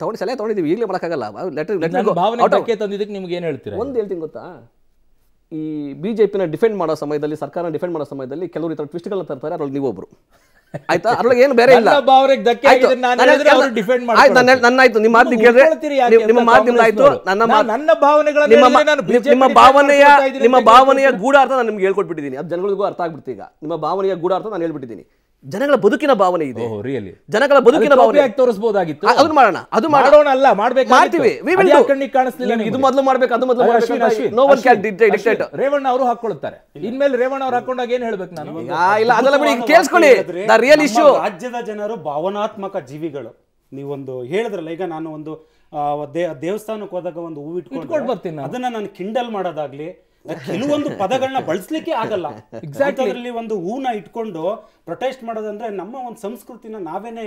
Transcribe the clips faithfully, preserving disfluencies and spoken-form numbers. ತಗೊಂಡು ಸಲಹೆ ತಗೊಂಡಿದ್ದೀವಿ ಈಗಲೇ ಮಾಡೋಕ್ಕಾಗಲ್ಲ ಲೆಟ್ ಲೆಟ್ ಗೋ ಭಾವನೆ ಧಕ್ಕೆ ತಂದಿದ್ದಕ್ಕೆ ನಿಮಗೆ ಏನು ಹೇಳ್ತೀರಾ ಒಂದು ಹೇಳ್ತೀನಿ ಗೊತ್ತಾ ಈ ಬಿಜೆಪಿನ ಡಿಫೆಂಡ್ ಮಾಡೋ ಸಮಯದಲ್ಲಿ ಸರ್ಕಾರನ ಡಿಫೆಂಡ್ ಮಾಡೋ ಸಮಯದಲ್ಲಿ ಕೆಲವರು ಈ ತರ ಟ್ವಿಸ್ಟ್ಗಳನ್ನ ತರ್ತಾರೆ ಅದರಲ್ಲಿ ನೀವು ಒಬ್ರು ಆಯ್ತಾ ಅದರಲ್ಲಿ ಏನು ಬೇರೆ ಇಲ್ಲ ನನ್ನ ಭಾವನೆಗೆ ಧಕ್ಕೆ ಆಗಿದೆ ನಾನು ಹೇಳಿದ್ರೆ ಅವರು ಡಿಫೆಂಡ್ ಮಾಡ್ತಾರೆ ಆಯ್ತು ನನ್ನ ಆಯ್ತು ನಿಮ್ಮ ಮಾತು ಕೇಳಿದ್ರೆ ನಿಮ್ಮ ಮಾತು ನಿಮ್ಮ ಆಯ್ತು ನನ್ನ ನನ್ನ ಭಾವನೆಗಳನ್ನು ನಾನು ನಿಮ್ಮ ಭಾವನೆಯ ನಿಮ್ಮ ಭಾವನೆಯ ಗೂಢಾರ್ಥ ನಾನು ನಿಮಗೆ ಹೇಳ್ಕೊಟ್ಟು ಬಿಟ್ಟಿದ್ದೀನಿ ಅದು ಜನಗಳಿಗೂ ಅರ್ಥ ಆಗ್ಬಿಡುತ್ತೆ ಈಗ ನಿಮ್ಮ ಭಾವನೆಯ ಗೂಢಾರ್ಥ ನಾನು ಹೇಳ್ಬಿಟ್ಟಿದ್ದೀನಿ ಜನಗಳ ಬದುಕಿನ ಭಾವನೆ ಇದೆ ಜನಗಳ ಬದುಕಿನ ಭಾವನೆ ತೋರಿಸಬಹುದಾಗಿತ್ತು ಅದನ್ನ ಮಾಡೋಣ ಅದು ಮಾಡೋಣ ಅಲ್ಲ ಮಾಡಬೇಕು ಮಾಡ್ತೀವಿ ಇದು ಮೊದಲು ಮಾಡಬೇಕು ಅದು ಮೊದಲು ಮಾಡಬೇಕು no one can dictate Revanna ಅವರು ಹಾಕೊಳ್ಳುತ್ತಾರೆ ಇನ್ಮೇಲೆ ರೇವಣ್ಣ ಅವರು ಹಾಕೊಂಡಾಗ ಏನು ಹೇಳಬೇಕು ನಾನು ಇಲ್ಲ ಅದಲ್ಲ ಬಿಡಿ ಕೇಳಿಸ್ಕೊಳ್ಳಿ ದ ರಿಯಲ್ ಇಶ್ಯೂ ರಾಜ್ಯದ ಜನರು ಭಾವನಾತ್ಮಕ ಜೀವಿಗಳು ನೀವು ಒಂದು ಹೇಳಿದ್ರಲ್ಲ ಈಗ ನಾನು ಒಂದು ದೇವಸ್ಥಾನಕ್ಕೆ ಹೋದಾಗ ಒಂದು ಹೂ ಇಟ್ಕೊಂಡು ಬರ್ತೀನಿ ಅದನ್ನ ನಾನು ಕಿಂಡಲ್ ಮಾಡೋದಾಗ್ಲಿ ಕೆಲವೊಂದು ಪದಗಳನ್ನ ಬಳಸಲಿಕ್ಕೆ ಆಗಲ್ಲ ಎಕ್ಸಾಕ್ಟ್ ಅದರಲ್ಲಿ ಒಂದು ಹೂನ ಇಟ್ಕೊಂಡು ಪ್ರೊಟೆಸ್ಟ್ ಮಾಡೋದಂದ್ರೆ ನಮ್ಮ ಒಂದು ಸಂಸ್ಕೃತಿನ ನಾವೇನೆ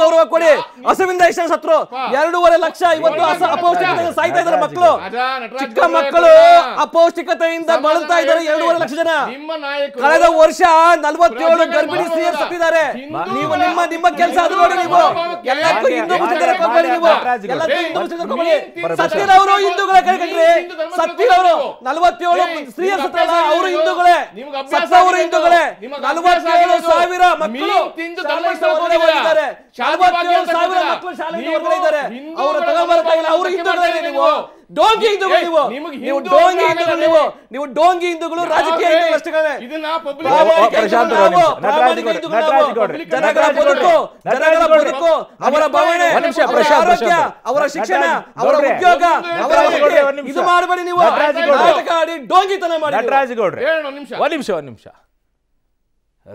ಗೌರವ ಕೊಡಿ ಹಸುವಿಂದ ಎಷ್ಟು ಸತ್ರು ಎರಡೂವರೆ ಲಕ್ಷ ಇವತ್ತು ಅಪೌಷ್ಟಿಕತೆಯಿಂದ ಸಾಯ್ತಾ ಇದ್ದಾರೆ ಮಕ್ಕಳು ಚಿಕ್ಕ ಮಕ್ಕಳು ಅಪೌಷ್ಟಿಕತೆಯಿಂದ ಬಳಲ್ತಾ ಇದ್ದಾರೆ ಎರಡೂವರೆ ಲಕ್ಷ ಜನ ಕಳೆದ ವರ್ಷ ನಲವತ್ತೇಳು ಗರ್ಭಿಣಿ ಸ್ತ್ರೀಯರು ಸತ್ತಿದ್ದಾರೆ ನೀವು ನಿಮ್ಮ ನಿಮ್ಮ ಕೆಲಸ ಅದು ನೋಡಿ ನೀವು ಎಲ್ಲಕ್ಕೂ ಹಿಂದೂ ಮುಸ್ಲಿಮರ ಕೊಂಬಳಿ ನೀವು ಎಲ್ಲಕ್ಕೂ ಹಿಂದೂ ಮುಸ್ಲಿಮರ ಕೊಂಬಳಿ ಸತ್ತಿರೋರು ಹಿಂದೂಗಳ ಕೈ ಕಟ್ಟ್ರಿ ಸತ್ತಿರೋರು ನಲವತ್ತೇಳು ಸ್ತ್ರೀಯರು ಸತ್ತಲ್ಲ ಅವರು ಹಿಂದೂಗಳೇ ಸತ್ತವರು ಹಿಂದೂಗಳೇ ನಲವತ್ತೇಳು ಸಾವಿರ ಮಕ್ಕಳು ಹೋಗಿದ್ದಾರೆ ಸಾವಿರ ಮಕ್ಕಳು ಶಾಲೆಗೆ ಹೊರಗಡೆ ಅವರು ತಗೊಂಡ್ಬರ್ತಾ ಇಲ್ಲ ಅವರು ಹಿಂದುಳಿದ ನೀವು ಡೋಂಗಿ ಹಿಂದೂಗಳು ನೀವು ನೀವು ಡೋಂಗಿ ಹಿಂದೂಗಳು ನೀವು ನೀವು ಡೋಂಗಿ ಹಿಂದೂಗಳು ರಾಜಕೀಯ ಹಿಂದೂಗಳಷ್ಟೇ ಇದನ್ನ ಪಬ್ಲಿಕ್ ಜನಗಳ ಬದುಕು ಜನಗಳ ಬದುಕು ಅವರ ಭಾವನೆ ಆರೋಗ್ಯ ಅವರ ಶಿಕ್ಷಣ ಅವರ ಉದ್ಯೋಗ ಇದು ಮಾಡಬೇಡಿ ನೀವು ನಾಟಕ ಆಡಿ ಡೋಂಗಿತನ ಮಾಡಿ ನಟರಾಜಗೌಡ್ರೆ ಒಂದು ನಿಮಿಷ ಒಂದು ನಿಮಿಷ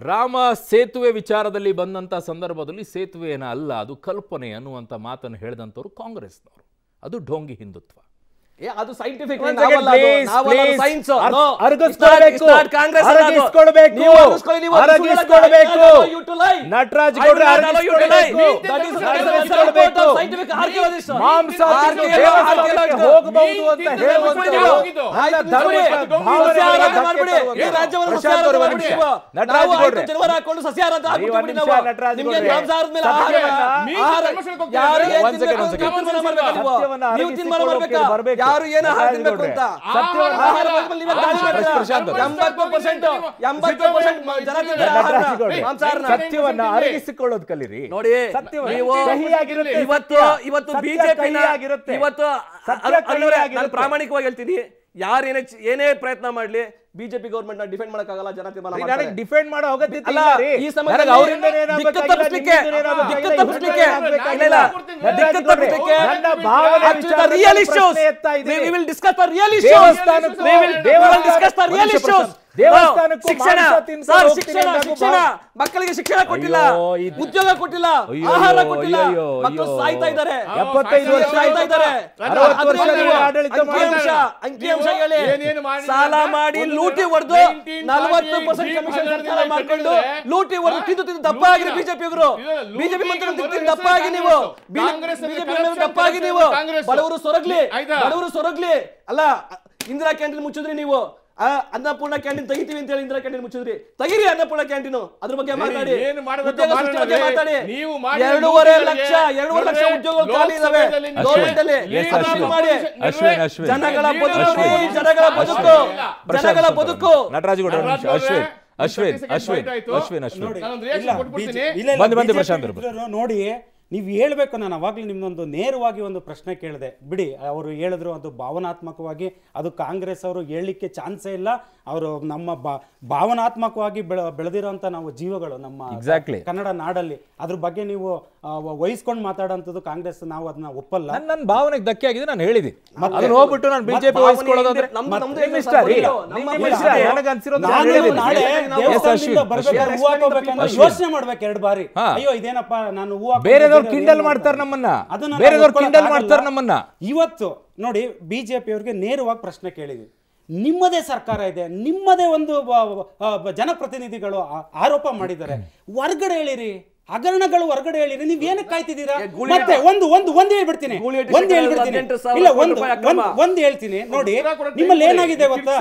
ರಾಮ ಸೇತುವೆ ವಿಚಾರದಲ್ಲಿ ಬಂದಂಥ ಸಂದರ್ಭದಲ್ಲಿ ಸೇತುವೆಯನ್ನ ಅಲ್ಲ ಅದು ಕಲ್ಪನೆ ಅನ್ನುವಂಥ ಮಾತನ್ನು ಹೇಳಿದಂಥವ್ರು ಕಾಂಗ್ರೆಸ್ನವರು ಅದು ಡೋಂಗಿ ಹಿಂದುತ್ವ ಅದು ಸೈಂಟಿಫಿಕ್ ನಟರಾಜ್ ನಟರಾಜ್ ಯಾರು ಏನು ಹಾಕಬೇಕು ಅಂತ ಸತ್ಯವನ್ನು ಆಹಾರ ಬದಲು ನೀವು ದಾಳಿ ಮಾಡ್ತೀರಾ ಸತ್ಯವನ್ನು ಅರಗಿಸಿಕೊಳ್ಳೋದು ಕಲಿರಿ ನೋಡಿ ಇವತ್ತು ಇವತ್ತು ಬಿಜೆಪಿ ಇವತ್ತು ನಾನು ಪ್ರಾಮಾಣಿಕವಾಗಿ ಹೇಳ್ತೀನಿ ಯಾರು ಏನೇ ಏನೇ ಪ್ರಯತ್ನ ಮಾಡ್ಲಿ ಬಿಜೆಪಿ ಗೌರ್ಮೆಂಟ್ ನ ಡಿಫೆಂಡ್ ಮಾಡಕ್ಕಾಗಲ್ಲ ಜನತೆ ಡಿಫೆಂಡ್ ಮಾಡೋ ಹೋಗತ್ತಿಲ್ಲ ಶಿಕ್ಷಣ ಶಿಕ್ಷಣ ಮಕ್ಕಳಿಗೆ ಶಿಕ್ಷಣ ಕೊಟ್ಟಿಲ್ಲ ಉದ್ಯೋಗ ಕೊಟ್ಟಿಲ್ಲ ಆಹಾರ ಕೊಟ್ಟಿಲ್ಲ ಮಕ್ಕಳು ಸಾಯ್ತಾ ಇದ್ದಾರೆ ಸಾಯ್ತಾ ಇದ್ದಾರೆ ಅಂಕಿಅಂಶ ಹೇಳಿ ಸಾಲ ಮಾಡಿ ಲೂಟಿ ಹೊಡೆದು ನಲವತ್ತು ಪರ್ಸೆಂಟ್ ಕಮಿಷನ್ ಸರ್ಕಾರ ಮಾಡಿಕೊಂಡು ಲೂಟಿ ಹೊಡೆದು ತಿಂದು ತಿಂದು ದಪ್ಪ ಆಗಿರಿ ಬಿಜೆಪಿಯವರು ಬಿಜೆಪಿ ಮಂತ್ರಿ ದಪ್ಪ ಆಗಿ ನೀವು ಬಿಜೆಪಿ ದಪ್ಪ ಆಗಿ ನೀವು ಬಡವರು ಸೊರಗ್ಲಿ ಬಡವರು ಸೊರಗ್ಲಿ ಅಲ್ಲ ಇಂದಿರಾ ಕ್ಯಾಂಟೀನ್ ಮುಚ್ಚಿದ್ರಿ ನೀವು ಅನ್ನಪೂರ್ಣ ಕ್ಯಾಂಟೀನ್ ತೆಗಿತೀವಿ ಅಂತ ಹೇಳಿ ಇಂದಿರಾ ಕ್ಯಾಂಟೀನ್ ಮುಚ್ಚಿದ್ರಿ ತೆಗಿರಿ ಅನ್ನಪೂರ್ಣ ಕ್ಯಾಂಟೀನ್ ಅದ್ರ ಬಗ್ಗೆ ಮಾತಾಡಿ ಮಾತಾಡಿ ಎರಡೂವರೆ ಲಕ್ಷ ಎರಡೂವರೆ ಲಕ್ಷ ಉದ್ಯೋಗಗಳು ಖಾಲಿ ಇದಾವೆ ಗೌರ್ಮೆಂಟ್ ಅಲ್ಲಿ ಮಾಡಿ ಜನಗಳ ಬದುಕು ಜನಗಳ ಬದುಕು ಜನಗಳ ಬದುಕು ನಟರಾಜಗೌಡ ಅಶ್ವಿನ್ ಅಶ್ವಿನ್ ಅಶ್ವಿನ್ ಅಶ್ವಿನ್ ಅಶ್ವಿನ್ ನೋಡಿ ನೀವು ಹೇಳಬೇಕು. ನಾನು ಆವಾಗಲೇ ನಿಮ್ಮೊಂದು ನೇರವಾಗಿ ಒಂದು ಪ್ರಶ್ನೆ ಕೇಳಿದೆ ಬಿಡಿ, ಅವರು ಹೇಳಿದ್ರು ಅದು ಭಾವನಾತ್ಮಕವಾಗಿ, ಅದು ಕಾಂಗ್ರೆಸ್ ಅವರು ಹೇಳಲಿಕ್ಕೆ ಚಾನ್ಸೇ ಇಲ್ಲ, ಅವರು ನಮ್ಮ ಭಾವನಾತ್ಮಕವಾಗಿ ಬೆಳೆದಿರೋಂತ ನಾವು ಜೀವಗಳು ನಮ್ಮ ಕನ್ನಡ ನಾಡಲ್ಲಿ, ಅದ್ರ ಬಗ್ಗೆ ನೀವು ವಹಿಸ್ಕೊಂಡು ಮಾತಾಡೋಂಥದ್ದು ಕಾಂಗ್ರೆಸ್ ನಾವು ಅದನ್ನ ಒಪ್ಪಲ್ಲ. ನನ್ನ ಭಾವನೆಗೆ ಧಕ್ಕೆ ಆಗಿದೆ, ನಾನು ಹೇಳಿದೆ. ಅದನ್ನ ಹೋಗ್ಬಿಟ್ಟು ನಾನು ಬಿಜೆಪಿ ವಹಿಸ್ಕೊಳ್ಳೋದಂದ್ರೆ ನಮ್ಮ ಇಷ್ಟ ರೀ, ನಮ್ಮ ಇಷ್ಟ. ನನಗೆ ಅನ್ಸಿರೋದು ನಾಳೆ ದೇವಸ್ಥಾನದಿಂದ ಬರಬೇಕಾದ್ರೆ ಹೂ ಹಾಕೋಬೇಕು ಅಂತ ಯೋಚನೆ ಮಾಡಬೇಕು ಎರಡು ಬಾರಿ. ಅಯ್ಯೋ ಇದೇನಪ್ಪ ನಾನು ಹೂ ಹಾಕಿ ಬೇರೆದವರು ಕಿಂಡಲ್ ಮಾಡ್ತಾರೆ ನಮ್ಮನ್ನ, ಬೇರೆದವರು ಕಿಂಡಲ್ ಮಾಡ್ತಾರೆ ನಮ್ಮನ್ನ. ಇವತ್ತು ನೋಡಿ ಬಿಜೆಪಿ ಅವರಿಗೆ ನೇರವಾಗಿ ಪ್ರಶ್ನೆ ಕೇಳಿದ್ವಿ, ನಿಮ್ಮದೇ ಸರ್ಕಾರ ಇದೆ, ನಿಮ್ಮದೇ ಒಂದು ಜನಪ್ರತಿನಿಧಿಗಳು ಆರೋಪ ಮಾಡಿದ್ದಾರೆ, ಹೊರಗಡೆ ಹೇಳಿರಿ ಹಗರಣಗಳು ಹೊರಗಡೆ ಹೇಳಿರಿ, ನೀವ್ ಏನಕ್ಕೆ ಕಾಯ್ತಿದ್ದೀರಾ? ಮತ್ತೆ ಒಂದು ಒಂದು ಒಂದು ಹೇಳ್ಬಿಡ್ತೀನಿ ಒಂದು ಹೇಳ್ಬಿಡ್ತೀನಿ ಇಲ್ಲ ಒಂದು ಒಂದು ಹೇಳ್ತೀನಿ ನೋಡಿ, ನಿಮ್ಮಲ್ಲಿ ಏನಾಗಿದೆ ಗೊತ್ತಾ?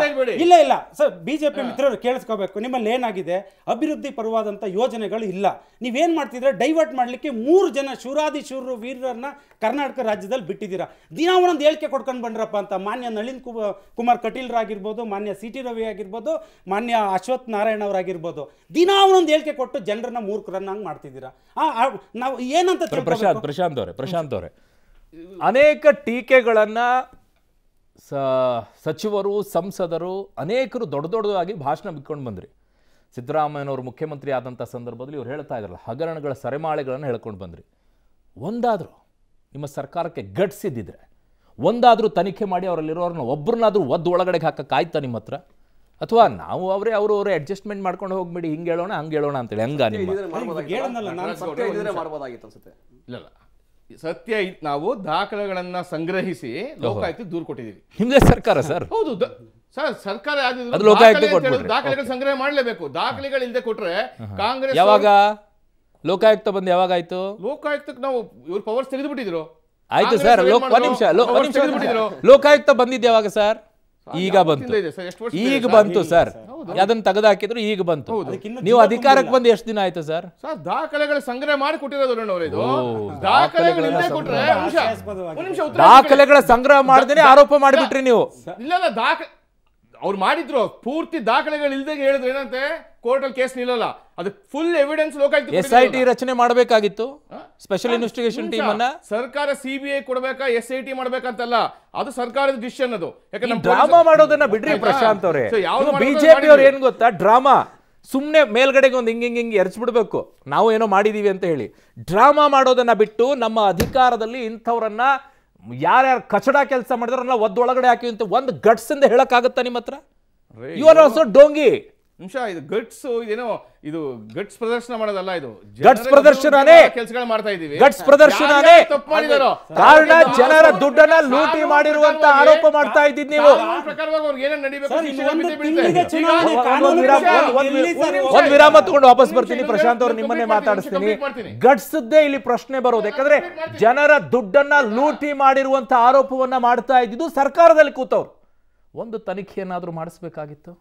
ಇಲ್ಲ ಇಲ್ಲ ಸರ್, ಬಿಜೆಪಿ ಮಿತ್ರರು ಕೇಳಿಸ್ಕೋಬೇಕು, ನಿಮ್ಮಲ್ಲಿ ಏನಾಗಿದೆ? ಅಭಿವೃದ್ಧಿ ಪರವಾದಂತ ಯೋಜನೆಗಳು ಇಲ್ಲ. ನೀವೇನ್ ಮಾಡ್ತಿದ್ರೆ ಡೈವರ್ಟ್ ಮಾಡ್ಲಿಕ್ಕೆ ಮೂರು ಜನ ಶೂರಾದಿ ಶೂರರು ವೀರರನ್ನ ಕರ್ನಾಟಕ ರಾಜ್ಯದಲ್ಲಿ ಬಿಟ್ಟಿದ್ದೀರಾ. ದಿನ ಒಂದೊಂದು ಹೇಳಿಕೆ ಕೊಡ್ಕೊಂಡು ಬಂದ್ರಪ್ಪ ಅಂತ ಮಾನ್ಯ ನಳಿನ್ ಕುಮಾರ್ ಕಟೀಲ್ರಾಗಿರ್ಬೋದು, ಮಾನ್ಯ ಸಿ ಟಿ ರವಿ ಆಗಿರ್ಬೋದು, ಮಾನ್ಯ ಅಶ್ವಥ್ ನಾರಾಯಣ್ ಅವರಾಗಿರ್ಬೋದು, ದಿನ ಒಂದೊಂದು ಹೇಳಿಕೆ ಕೊಟ್ಟು ಜನರನ್ನ ಮೂರ್ಖರನ್ನಾಗಿ ಮಾಡ್ತಿದ್ದೀರಾ. ಪ್ರಶಾಂತ್ ಪ್ರಶಾಂತ್ ಅವರೇ ಪ್ರಶಾಂತ್ ಅವರೇ ಅನೇಕ ಟೀಕೆಗಳನ್ನ ಸಚಿವರು ಸಂಸದರು ಅನೇಕರು ದೊಡ್ಡ ದೊಡ್ಡದಾಗಿ ಭಾಷಣ ಬಿಟ್ಕೊಂಡು ಬಂದ್ರಿ. ಸಿದ್ದರಾಮಯ್ಯನವರು ಮುಖ್ಯಮಂತ್ರಿ ಆದಂಥ ಸಂದರ್ಭದಲ್ಲಿ ಇವ್ರು ಹೇಳ್ತಾ ಇದ್ರಲ್ಲ, ಹಗರಣಗಳ ಸರಿಮಾಳೆಗಳನ್ನು ಹೇಳ್ಕೊಂಡು ಬಂದ್ರಿ. ಒಂದಾದರೂ ನಿಮ್ಮ ಸರ್ಕಾರಕ್ಕೆ ಗಟ್ಸ್ ಇದ್ದಿದ್ರೆ ಒಂದಾದರೂ ತನಿಖೆ ಮಾಡಿ ಅವರಲ್ಲಿರೋರನ್ನ ಒಬ್ಬರನ್ನಾದರೂ ಒದ್ದು ಒಳಗಡೆಗೆ ಹಾಕಕ್ಕೆ ಆಯ್ತಾ ನಿಮ್ಮ ಹತ್ರ? ಅಥವಾ ನಾವು ಅವರೇ ಅವರು ಅವರೇ ಅಡ್ಜಸ್ಟ್ಮೆಂಟ್ ಮಾಡ್ಕೊಂಡು ಹೋಗ್ಬಿಡಿ, ಹಿಂಗೆ ಹೇಳೋಣ ಹಂಗೆ ಹೇಳೋಣ ಅಂತೇಳಿ ಹಂಗ ಇಲ್ಲ. ಸತ್ಯ ನಾವು ದಾಖಲೆಗಳನ್ನ ಸಂಗ್ರಹಿಸಿ ಲೋಕಾಯುಕ್ತಕ್ಕೆ ದೂರು ಕೊಟ್ಟಿದ್ದೀವಿ. ಹಿಂದೆ ಸರ್ಕಾರ ಸರ್ ಹೌದು ಸರ್, ಸರ್ಕಾರ ದಾಖಲೆಗಳು ಸಂಗ್ರಹ ಮಾಡಲೇಬೇಕು. ದಾಖಲೆಗಳಿಲ್ಲದೆ ಕೊಟ್ರೆ ಕಾಂಗ್ರೆಸ್ ಯಾವಾಗ ಲೋಕಾಯುಕ್ತ ಬಂದು ಯಾವಾಗ ಆಯ್ತು? ಲೋಕಾಯುಕ್ತಕ್ಕೆ ನಾವು ಇವ್ರ ಪವರ್ಸ್ ತೆಗೆದುಬಿಟ್ಟಿದ್ರು. ಆಯ್ತು ಸರ್, ನಿಮಿಷ ಲೋಕಾಯುಕ್ತ ಬಂದಿದ್ದೆ ಯಾವಾಗ ಸರ್? ಈಗ ಬಂತು, ಈಗ ಬಂತು ಸರ್, ಅದನ್ನ ತೆಗೆದಾಕಿದ್ರು ಈಗ ಬಂತು. ನೀವು ಅಧಿಕಾರಕ್ಕೆ ಬಂದು ಎಷ್ಟು ದಿನ ಆಯ್ತು ಸರ್? ದಾಖಲೆಗಳ ಸಂಗ್ರಹ ಮಾಡಿ ಕೊಟ್ಟಿರೋದು, ದಾಖಲೆಗಳ ಸಂಗ್ರಹ ಮಾಡಿದ್ರೆ ಆರೋಪ ಮಾಡಿಬಿಟ್ರಿ ನೀವು. ಇಲ್ಲ ದಾಖಲೆ ಅವ್ರು ಮಾಡಿದ್ರು, ಪೂರ್ತಿ ದಾಖಲೆಗಳು ಇಲ್ದೇ ಹೇಳಿದ್ರು ಏನಂತೆ ಕೋರ್ಟ್ ಅಲ್ಲಿ ಕೇಸ್ ನಿಲ್ಲಲ್ಲ, ಅದು full evidence Lokayukta S I T ರಚನೆ ಮಾಡಬೇಕಾಗಿತ್ತು, ಸ್ಪೆಷಲ್ ಇನ್ವೆಸ್ಟಿಗೇಷನ್ ಟೀಮ್ ಅನ್ನ. ಸರ್ಕಾರ ಸಿಬಿಐ ಕೊಡಬೇಕಾ ಎಸ್ ಐ ಟಿ ಮಾಡ್ಬೇಕಂತಲ್ಲ, ಅದು ಸರ್ಕಾರದ ಡಿಸಿಷನ್. ಅದು ಡ್ರಾಮಾ ಮಾಡೋದನ್ನ ಬಿಡ್ರಿ ಪ್ರಶಾಂತ್ ಅವರೇ. ಬಿಜೆಪಿ ಅವ್ರು ಏನ್ ಗೊತ್ತಾ, ಡ್ರಾಮಾ ಸುಮ್ಮನೆ ಮೇಲ್ಗಡೆಗೆ ಒಂದು ಹಿಂಗೆ ಹಿಂಗೆ ಹಿಂಗೆ ಎರಚ್ಬಿಡ್ಬೇಕು ನಾವು ಏನೋ ಮಾಡಿದೀವಿ ಅಂತ ಹೇಳಿ. ಡ್ರಾಮಾ ಮಾಡೋದನ್ನ ಬಿಟ್ಟು ನಮ್ಮ ಅಧಿಕಾರದಲ್ಲಿ ಇಂಥವ್ರನ್ನ ಯಾರ್ಯಾರು ಕಚಡ ಕೆಲಸ ಮಾಡಿದ್ರನ್ನ ಒದ್ದೊಳಗಡೆ ಹಾಕಿ ಅಂತ ಒಂದು ಗಟ್ಸ್ ಇಂದ ಹೇಳಕ್ಕಾಗತ್ತಾ ನಿಮ್ಮ ಹತ್ರ? ಯು ಆರ್ ಆಲ್ಸೋ ಡೋಂಗಿ. ನಿಮಿಷ, ಇದು ಗಟ್ಸ್ ಏನೋ ಇದು ಗಟ್ಸ್ ಪ್ರದರ್ಶನ ಮಾಡೋದಲ್ಲ, ಇದು ಗಟ್ಸ್ ಪ್ರದರ್ಶನನೇ. ಕೆಲಸಗಳು ಮಾಡ್ತಾ ಇದೀವಿ, ಗಟ್ಸ್ ಪ್ರದರ್ಶನನೇ. ಕಾರಣ ಜನರ ದುಡ್ಡನ್ನ ಲೂಟಿ ಮಾಡಿರುವಂತ ಆರೋಪ ಮಾಡ್ತಾ ಇದ್ದೀವಿ ನೀವು. ಒಂದ್ ವಿರಾಮ ತಗೊಂಡು ವಾಪಸ್ ಬರ್ತೀನಿ ಪ್ರಶಾಂತ್ ಅವರು, ನಿಮ್ಮನ್ನೇ ಮಾತಾಡಿಸ್ತೀನಿ. ಗಟ್ಸದ್ದೇ ಇಲ್ಲಿ ಪ್ರಶ್ನೆ ಬರೋದು, ಯಾಕಂದ್ರೆ ಜನರ ದುಡ್ಡನ್ನ ಲೂಟಿ ಮಾಡಿರುವಂತ ಆರೋಪವನ್ನ ಮಾಡ್ತಾ ಇದ್ದಿದ್ದು ಸರ್ಕಾರದಲ್ಲಿ ಕೂತವ್ರು. ಒಂದು ತನಿಖೆಯನ್ನಾದ್ರೂ ಮಾಡಿಸ್ಬೇಕಾಗಿತ್ತು,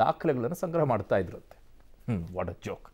ದಾಖಲೆಗಳನ್ನು ಸಂಗ್ರಹ ಮಾಡ್ತಾ ಇದ್ರಂತೆ. Hmm what a joke.